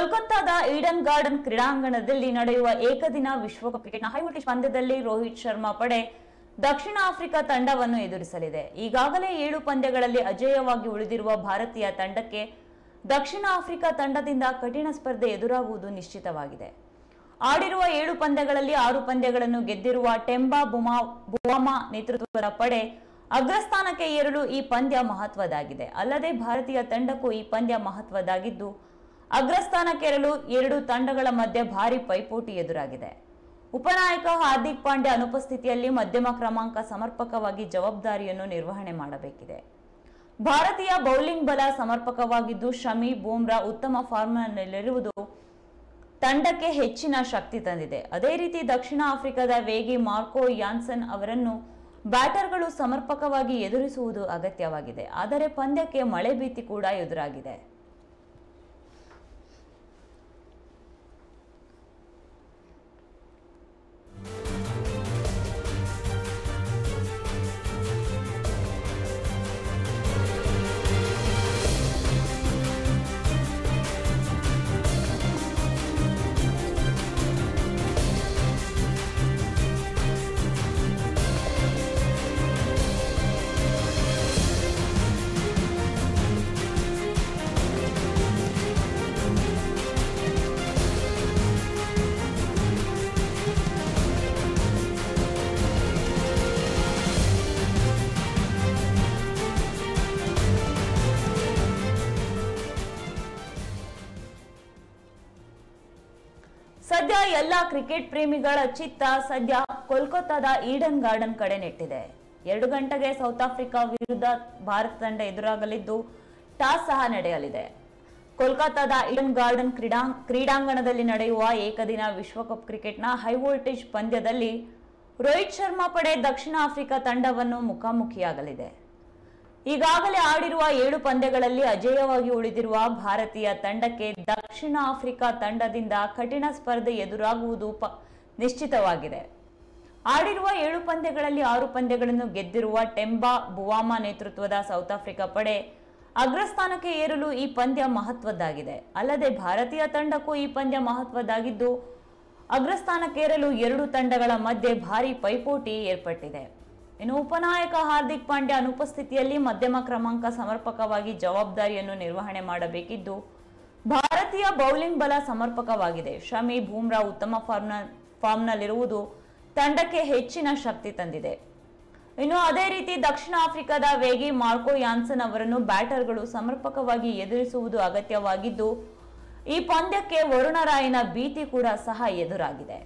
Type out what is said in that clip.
ಕೋಲ್ಕತ್ತಾದ Eden garden ಕ್ರೀಡಾಂಗಣದಲ್ಲಿ ನಡೆಯುವ ಏಕದಿನ ವಿಶ್ವಕಪ್ ಕ್ರಿಕೆಟ್ನ ಹೈ ವೋಲ್ಟೇಜ್ ಪಂದ್ಯದಲ್ಲಿ ರೋಹಿತ್ ಶರ್ಮಾ ಪಡೆ ದಕ್ಷಿಣ ಆಫ್ರಿಕಾ ತಂಡವನ್ನು ಎದುರಿಸಲಿದೆ. ಈಗಾಗಲೇ 7 ಪಂದ್ಯಗಳಲ್ಲಿ ಅಜೇಯವಾಗಿ ಉಳಿದಿರುವ ಭಾರತೀಯ ತಂಡಕ್ಕೆ ದಕ್ಷಿಣ ಆಫ್ರಿಕಾ ತಂಡದಿಂದ ಕಠಿಣ ಸ್ಪರ್ಧೆ ಎದುರಾಗುವುದು ನಿಶ್ಚಿತವಾಗಿದೆ. ಆಡಿರುವ 7 ಪಂದ್ಯಗಳಲ್ಲಿ 6 ಪಂದ್ಯಗಳನ್ನು ಗೆದ್ದಿರುವ ಟೆಂಬಾ ಬುವಾಮಾ ನೇತೃತ್ವದ ಪಡೆ ಅಗ್ರಸ್ಥಾನಕ್ಕೆ ಏರಲು ಈ ಪಂದ್ಯ ಮಹತ್ವದ್ದಾಗಿದೆ. ಅಲ್ಲದೆ ಭಾರತೀಯ ತಂಡಕ್ಕೂ ಈ ಪಂದ್ಯ ಮಹತ್ವದ್ದಾಗಿದ್ದು ಅಗ್ರಸ್ಥಾನಕ್ಕೇರಲು 2 ತಂಡಗಳ ಮಧ್ಯೆ ಭಾರಿ ಪೈಪೋಟಿ ಎದುರಾಗಿದೆ. ಉಪನಾಯಕ ಹಾರ್ದಿಕ್ ಪಾಂಡ್ಯ ಅನುಪಸ್ಥಿತಿಯಲ್ಲಿ ಮಧ್ಯಮ ಕ್ರಮಾಂಕ ಸಮರ್ಪಕವಾಗಿ ಜವಾಬ್ದಾರಿಯನ್ನು ನಿರ್ವಹಣೆ ಮಾಡಬೇಕಿದೆ. ಭಾರತೀಯ ಬೌಲಿಂಗ್ ಬಲ ಸಮರ್ಪಕವಾಗಿದ್ದು ಶಮಿ, ಬೂಮ್ರಾ ಉತ್ತಮ ಫಾರ್ಮ್ನಲ್ಲಿರುವುದು ತಂಡಕ್ಕೆ ಹೆಚ್ಚಿನ ಶಕ್ತಿ ತಂದಿದೆ. ಅದೇ ರೀತಿ ದಕ್ಷಿಣ ಆಫ್ರಿಕಾದ ವೇಗಿ ಮಾರ್ಕೋ ಯಾನ್ಸನ್ ಅವರನ್ನು ಬ್ಯಾಟರ್ಗಳು ಸಮರ್ಪಕವಾಗಿ ಎದುರಿಸುವುದು ಅಗತ್ಯವಾಗಿದೆ. ಆದರೆ ಪಂದ್ಯಕ್ಕೆ ಮಳೆ ಭೀತಿ ಕೂಡ ಎದುರಾಗಿದೆ. ಸದ್ಯ ಎಲ್ಲ ಕ್ರಿಕೆಟ್ ಪ್ರೇಮಿಗಳ ಚಿತ್ತ ಸದ್ಯ ಕೋಲ್ಕತ್ತಾದ ಈಡನ್ ಗಾರ್ಡನ್ ಕಡೆ ನೆಟ್ಟಿದೆ. 2 ಗಂಟೆಗೆ ಸೌತ್ ಆಫ್ರಿಕಾ ವಿರುದ್ಧ ಭಾರತ ತಂಡ ಎದುರಾಗಲಿದ್ದು ಟಾಸ್ ಸಹ ನಡೆಯಲಿದೆ. ಕೋಲ್ಕತ್ತಾದ ಈಡನ್ ಗಾರ್ಡನ್ ಕ್ರೀಡಾಂಗಣದಲ್ಲಿ ನಡೆಯುವ ಏಕದಿನ ವಿಶ್ವಕಪ್ ಕ್ರಿಕೆಟ್ನ ಹೈ ವೋಲ್ಟೇಜ್ ಪಂದ್ಯದಲ್ಲಿ ರೋಹಿತ್ ಶರ್ಮಾ ಪಡೆ ದಕ್ಷಿಣ ಆಫ್ರಿಕಾ ತಂಡವನ್ನು ಮುಖಾಮುಖಿಯಾಗಲಿದೆ. ಈಗಾಗಲೇ ಆಡಿರುವ 7 ಪಂದ್ಯಗಳಲ್ಲಿ ಅಜೇಯವಾಗಿ ಉಳಿದಿರುವ ಭಾರತೀಯ ತಂಡಕ್ಕೆ ದಕ್ಷಿಣ ಆಫ್ರಿಕಾ ತಂಡದಿಂದ ಕಠಿಣ ಸ್ಪರ್ಧೆ ಎದುರಾಗುವುದು ನಿಶ್ಚಿತವಾಗಿದೆ. ಆಡಿರುವ 7 ಪಂದ್ಯಗಳಲ್ಲಿ 6 ಪಂದ್ಯಗಳನ್ನು ಗೆದ್ದಿರುವ ಟೆಂಬಾ ಬುವಾಮಾ ನೇತೃತ್ವದ ಸೌತ್ ಆಫ್ರಿಕಾ ಪಡೆ ಅಗ್ರಸ್ಥಾನಕ್ಕೆ ಏರಲು ಈ ಪಂದ್ಯ ಮಹತ್ವದ್ದಾಗಿದೆ. ಅಲ್ಲದೆ ಭಾರತೀಯ ತಂಡಕ್ಕೂ ಈ ಪಂದ್ಯ ಮಹತ್ವದ್ದಾಗಿದ್ದು ಅಗ್ರಸ್ಥಾನಕ್ಕೇರಲು 2 ತಂಡಗಳ ಮಧ್ಯೆ ಭಾರೀ ಪೈಪೋಟಿ ಏರ್ಪಟ್ಟಿದೆ. ಇನ್ನು ಉಪನಾಯಕ ಹಾರ್ದಿಕ್ ಪಾಂಡ್ಯ ಅನುಪಸ್ಥಿತಿಯಲ್ಲಿ ಮಧ್ಯಮ ಕ್ರಮಾಂಕ ಸಮರ್ಪಕವಾಗಿ ಜವಾಬ್ದಾರಿಯನ್ನು ನಿರ್ವಹಣೆ ಮಾಡಬೇಕಿದ್ದು ಭಾರತೀಯ ಬೌಲಿಂಗ್ ಬಲ ಸಮರ್ಪಕವಾಗಿದೆ. ಶಮಿ, ಬೂಮ್ರಾ ಉತ್ತಮ ಫಾರ್ಮ್ನಲ್ಲಿರುವುದು ತಂಡಕ್ಕೆ ಹೆಚ್ಚಿನ ಶಕ್ತಿ ತಂದಿದೆ. ಇನ್ನು ಅದೇ ರೀತಿ ದಕ್ಷಿಣ ಆಫ್ರಿಕಾದ ವೇಗಿ ಮಾರ್ಕೋ ಯಾನ್ಸನ್ ಅವರನ್ನು ಬ್ಯಾಟರ್ಗಳು ಸಮರ್ಪಕವಾಗಿ ಎದುರಿಸುವುದು ಅಗತ್ಯವಾಗಿದ್ದು ಈ ಪಂದ್ಯಕ್ಕೆ ವರುಣ ರಾಯ್ನ ಭೀತಿ ಕೂಡ ಸಹ ಎದುರಾಗಿದೆ.